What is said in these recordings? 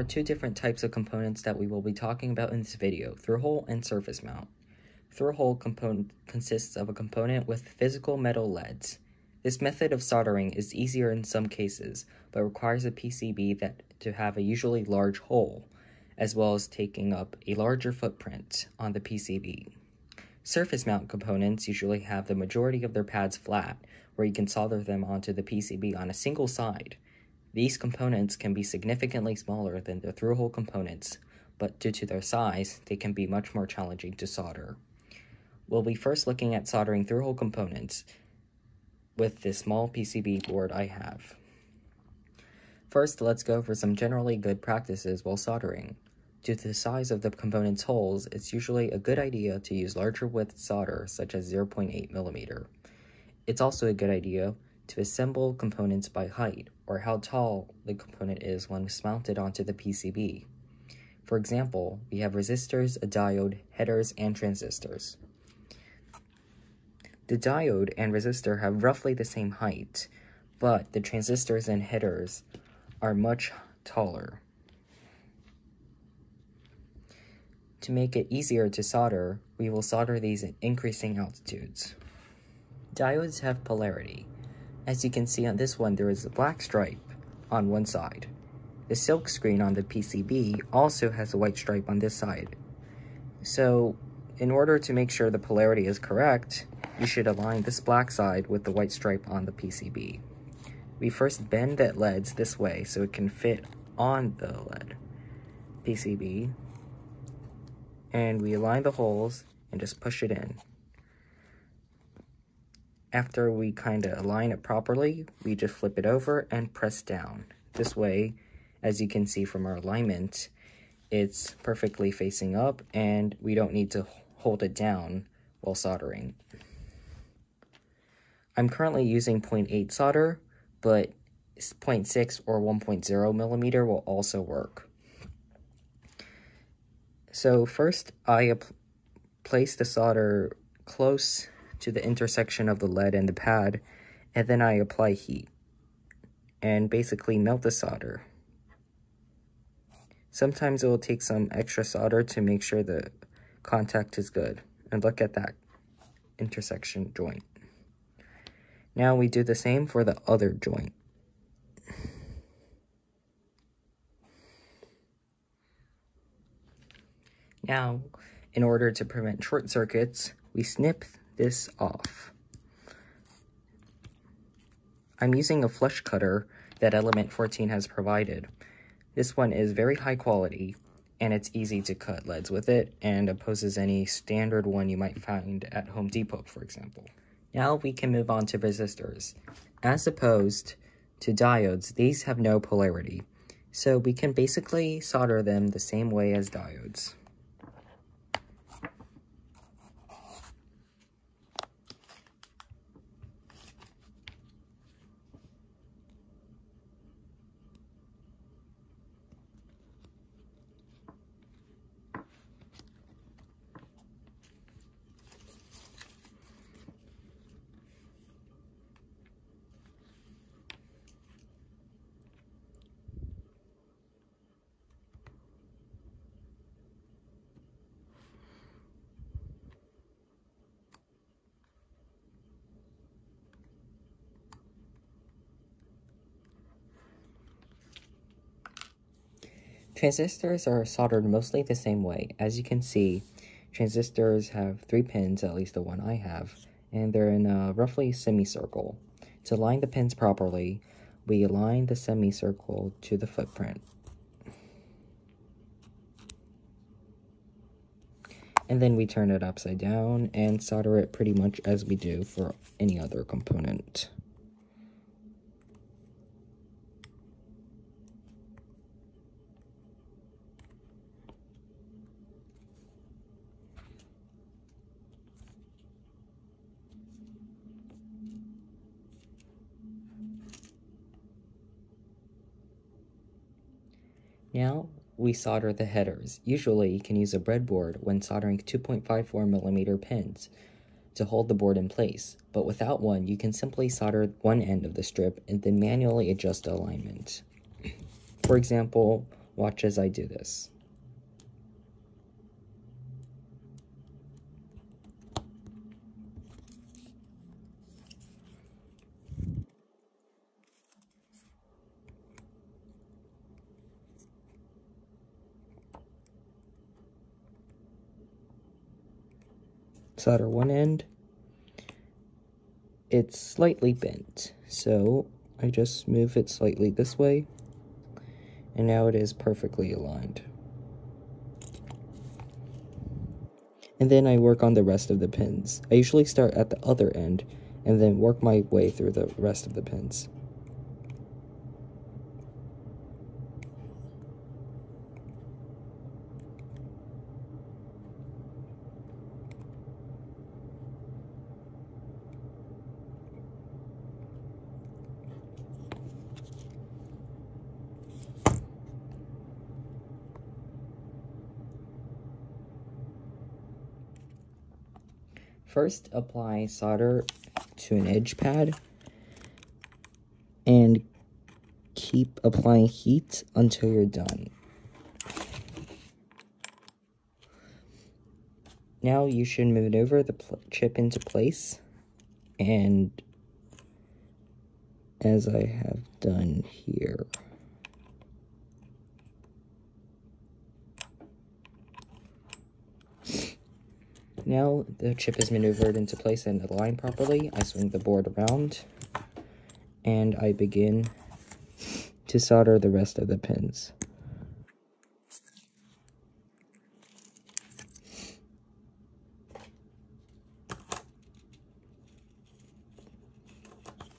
are two different types of components that we will be talking about in this video, through-hole and surface mount. Through-hole component consists of a component with physical metal leads. This method of soldering is easier in some cases, but requires a PCB to have a usually large hole, as well as taking up a larger footprint on the PCB. Surface mount components usually have the majority of their pads flat, where you can solder them onto the PCB on a single side. These components can be significantly smaller than the through-hole components, but due to their size, they can be much more challenging to solder. We'll be first looking at soldering through-hole components with this small PCB board I have. First, let's go over some generally good practices while soldering. Due to the size of the component's holes, it's usually a good idea to use larger width solder, such as 0.8mm. It's also a good idea to assemble components by height, or how tall the component is when it's mounted onto the PCB. For example, we have resistors, a diode, headers, and transistors. The diode and resistor have roughly the same height, but the transistors and headers are much taller. To make it easier to solder, we will solder these at increasing altitudes. Diodes have polarity. As you can see on this one, there is a black stripe on one side. The silk screen on the PCB also has a white stripe on this side. So, in order to make sure the polarity is correct, you should align this black side with the white stripe on the PCB. We first bend the leads this way so it can fit on the lead PCB. And we align the holes and just push it in. After we kind of align it properly, we just flip it over and press down. This way, as you can see from our alignment, it's perfectly facing up and we don't need to hold it down while soldering. I'm currently using 0.8 solder, but 0.6 or 1.0mm will also work. So first, I place the solder close to the intersection of the lead and the pad, and then I apply heat and basically melt the solder. Sometimes it will take some extra solder to make sure the contact is good. And look at that intersection joint. Now we do the same for the other joint. Now, in order to prevent short circuits, we snip this off. I'm using a flush cutter that element14 has provided. This one is very high quality, and it's easy to cut leads with it, and opposes any standard one you might find at Home Depot, for example. Now we can move on to resistors. As opposed to diodes, these have no polarity, so we can basically solder them the same way as diodes. Transistors are soldered mostly the same way. As you can see, transistors have 3 pins, at least the one I have, and they're in a roughly semicircle. To align the pins properly, we align the semicircle to the footprint. And then we turn it upside down and solder it pretty much as we do for any other component. Now we solder the headers. Usually you can use a breadboard when soldering 2.54mm pins to hold the board in place, but without one you can simply solder one end of the strip and then manually adjust the alignment. For example, Watch as I do this. Solder one end, it's slightly bent, so I just move it slightly this way, and now it is perfectly aligned. And then I work on the rest of the pins. I usually start at the other end, and then work my way through the rest of the pins. First, apply solder to an edge pad and keep applying heat until you're done. Now you should maneuver the chip into place, and as I have done here. Now the chip is maneuvered into place and aligned properly. I swing the board around, and I begin to solder the rest of the pins.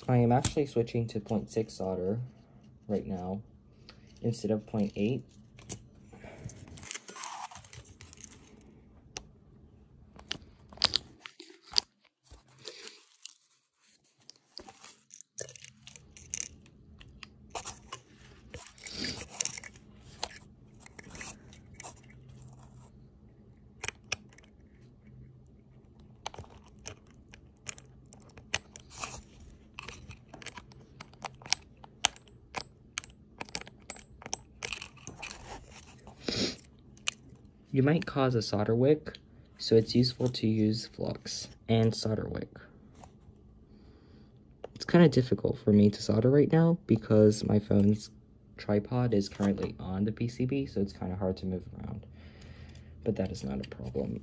I am actually switching to 0.6 solder right now instead of 0.8. You might cause a solder wick, so it's useful to use flux and solder wick. It's kind of difficult for me to solder right now because my phone's tripod is currently on the PCB, so it's kind of hard to move around. But that is not a problem.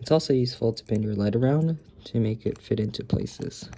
It's also useful to bend your lead around to make it fit into places.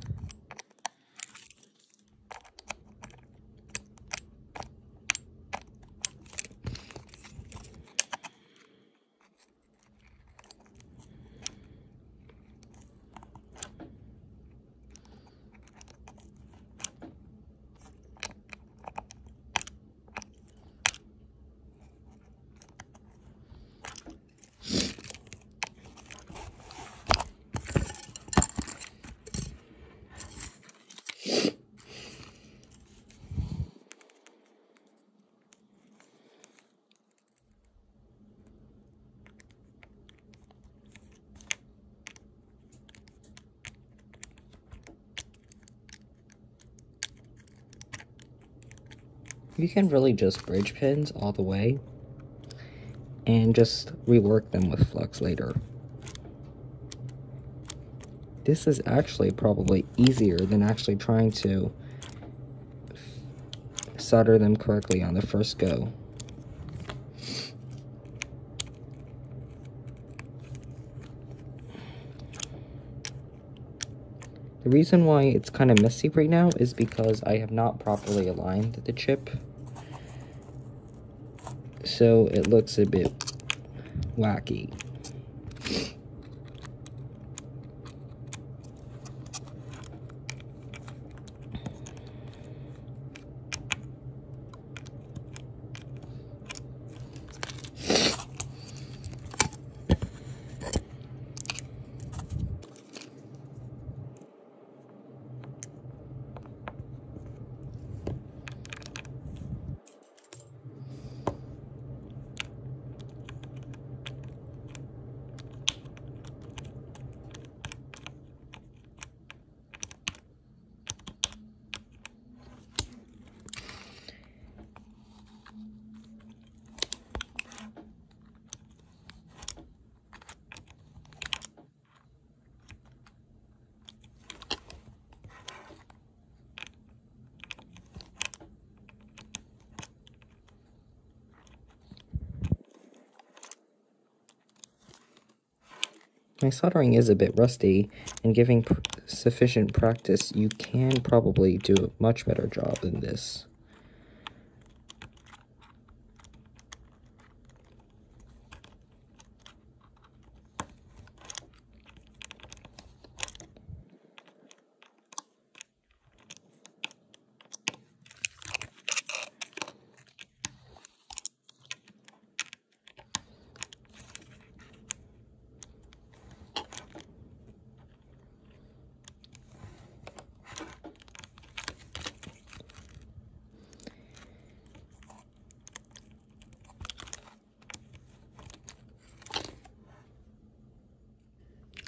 You can really just bridge pins all the way and just rework them with flux later. This is actually probably easier than actually trying to solder them correctly on the first go. The reason why it's kind of messy right now is because I have not properly aligned the chip. So it looks a bit wacky. My soldering is a bit rusty, and giving sufficient practice, you can probably do a much better job than this.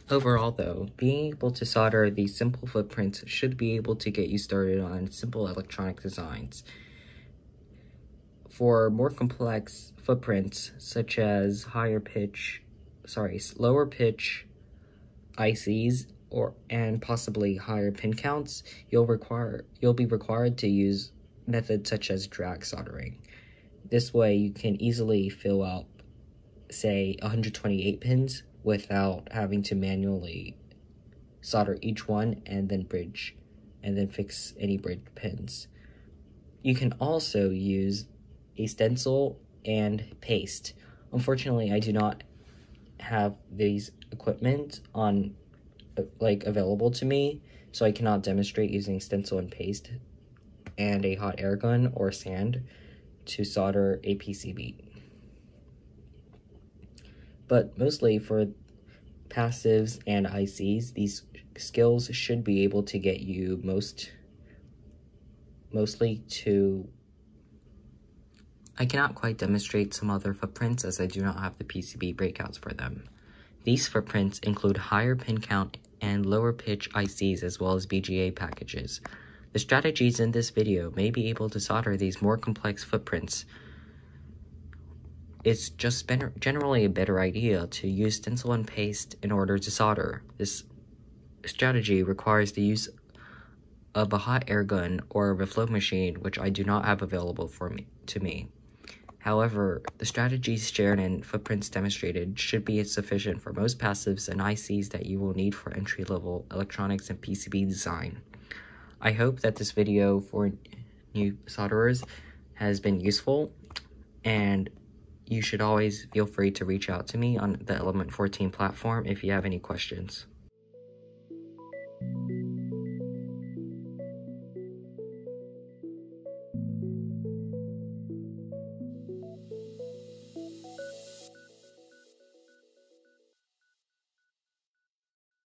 Overall though, being able to solder these simple footprints should be able to get you started on simple electronic designs. For more complex footprints, such as lower pitch ICs and possibly higher pin counts, you'll be required to use methods such as drag soldering. This way you can easily fill out, say, 128 pins without having to manually solder each one and then bridge, and then fix any bridged pins. You can also use a stencil and paste. Unfortunately, I do not have these equipment on, available to me, so I cannot demonstrate using stencil and paste and a hot air gun or sand to solder a PCB. But mostly for passives and ICs, these skills should be able to get you mostly to... I cannot quite demonstrate some other footprints as I do not have the PCB breakouts for them. These footprints include higher pin count and lower pitch ICs as well as BGA packages. The strategies in this video may be able to solder these more complex footprints. It's just generally a better idea to use stencil and paste in order to solder. This strategy requires the use of a hot air gun or a reflow machine, which I do not have available to me. However, the strategies shared and footprints demonstrated should be sufficient for most passives and ICs that you will need for entry-level electronics and PCB design. I hope that this video for new solderers has been useful, and you should always feel free to reach out to me on the element14 platform if you have any questions.